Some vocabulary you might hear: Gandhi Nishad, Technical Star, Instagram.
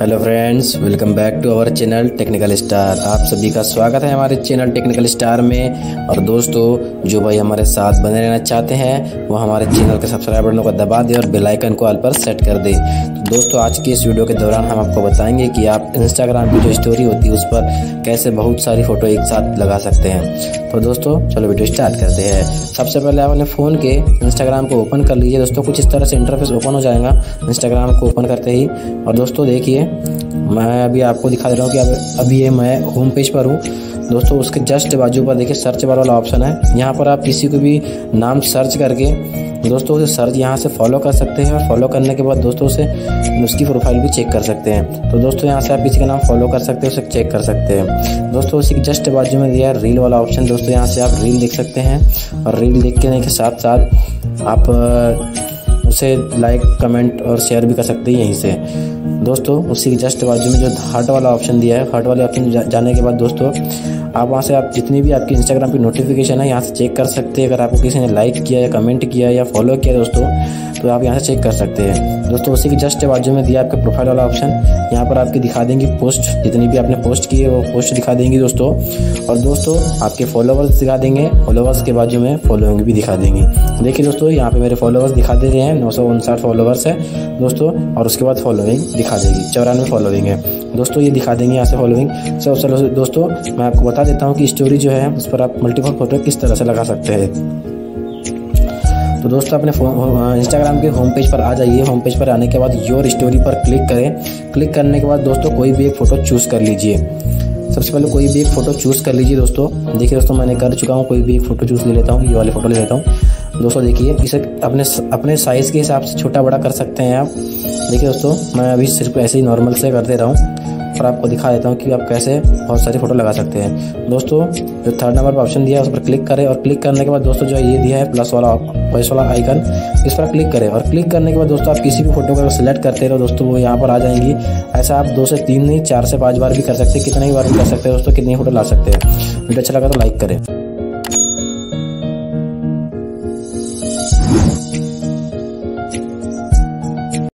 Hello friends, welcome back to our channel technical star. आप सभी का स्वागत है हमारे चैनल टेक्निकल स्टार में। और दोस्तों, जो भाई हमारे साथ बने रहना चाहते हैं वो हमारे चैनल के सब्सक्राइब बटन को दबा दें और बेल आइकन को ऑल पर सेट कर दें। तो दोस्तों, आज की इस वीडियो के दौरान हम आपको बताएंगे कि आप इंस्टाग्राम की जो स्टोरी होती है उस पर कैसे बहुत सारी फ़ोटो एक साथ लगा सकते हैं। तो दोस्तों, चलो वीडियो स्टार्ट करते हैं। सबसे पहले आपने फ़ोन के इंस्टाग्राम को ओपन कर लीजिए। दोस्तों, कुछ इस तरह से इंटरफेस ओपन हो जाएगा इंस्टाग्राम को ओपन करते ही। और दोस्तों देखिए, मैं अभी आपको दिखा दे रहा हूँ कि अभी ये मैं होम पेज पर हूँ। दोस्तों, उसके जस्ट बाजू पर देखिए सर्च बार वाला ऑप्शन है। यहाँ पर आप किसी को भी नाम सर्च करके दोस्तों उसे सर्च यहाँ से फॉलो कर सकते हैं। और फॉलो करने के बाद दोस्तों उसे उसकी प्रोफाइल भी चेक कर सकते हैं। तो दोस्तों, यहाँ से आप किसी का नाम फॉलो कर सकते हैं, उसे चेक कर सकते हैं। दोस्तों, उसी के जस्ट बाजू में दिया रील वाला ऑप्शन। दोस्तों, यहाँ से आप रील देख सकते हैं। और रील देखने के साथ साथ आप उसे लाइक, कमेंट और शेयर भी कर सकते हैं यहीं से। दोस्तों, उसी के जस्ट बाजू में जो हार्ट वाला ऑप्शन दिया है, हार्ट वाले ऑप्शन जाने के बाद दोस्तों आप वहाँ से आप जितनी भी आपकी इंस्टाग्राम की नोटिफिकेशन है यहाँ से चेक कर सकते हैं। अगर आपको किसी ने लाइक किया या कमेंट किया या फॉलो किया दोस्तों, तो आप यहाँ से चेक कर सकते हैं। दोस्तों, उसी के जस्ट बाजू में दिया आपके प्रोफाइल वाला ऑप्शन। यहाँ पर आपकी दिखा देंगी पोस्ट, जितनी भी आपने पोस्ट की है वो पोस्ट दिखा देंगी दोस्तों। और दोस्तों आपके फॉलोवर्स दिखा देंगे, फॉलोवर्स के बाजू में फॉलोइंग भी दिखा देंगे। देखिए दोस्तों, यहाँ पे मेरे फॉलोवर्स दिखा दे रहे हैं, 959 फॉलोवर्स है दोस्तों। और उसके बाद फॉलोइंग दिखा देगी, 94 फॉलोइंग है दोस्तों, ये दिखा देंगे यहाँ से फॉलोइंग। चलो दोस्तों, मैं आपको बता देता हूँ कि स्टोरी जो है उस पर आप मल्टीपल फोटो किस तरह से लगा सकते हैं। तो दोस्तों, अपने इंस्टाग्राम के होम पेज पर आ जाइए। होम पेज पर आने के बाद योर स्टोरी पर क्लिक करें। क्लिक करने के बाद दोस्तों कोई भी एक फ़ोटो चूज़ कर लीजिए। सबसे पहले कोई भी एक फ़ोटो चूज़ कर लीजिए दोस्तों। देखिए दोस्तों, मैंने कर चुका हूँ, कोई भी एक फ़ोटो चूज़ ले लेता हूँ, ये वाले फ़ोटो ले लेता हूँ। दोस्तों देखिए, इसे अपने साइज़ के हिसाब से छोटा बड़ा कर सकते हैं आप। देखिए दोस्तों, मैं अभी सिर्फ ऐसे ही नॉर्मल से कर दे रहा हूँ और आपको दिखा देता हूँ कि आप कैसे बहुत सारी फ़ोटो लगा सकते हैं। दोस्तों, जो 3rd नंबर पर ऑप्शन दिया है उस पर क्लिक करें। और क्लिक करने के बाद दोस्तों जो ये दिया है प्लस वाला आइकन, इस पर क्लिक करें। और क्लिक करने के बाद दोस्तों आप किसी भी फोटो को सिलेक्ट करते रहो दोस्तों, वो यहाँ पर आ जाएंगी। ऐसा आप 2 से 3 नहीं 4 से 5 बार भी कर सकते हैं, कितने ही बार भी कर सकते हैं दोस्तों, कितनी फ़ोटो ला सकते हैं। वीडियो अच्छा लगा तो लाइक करें।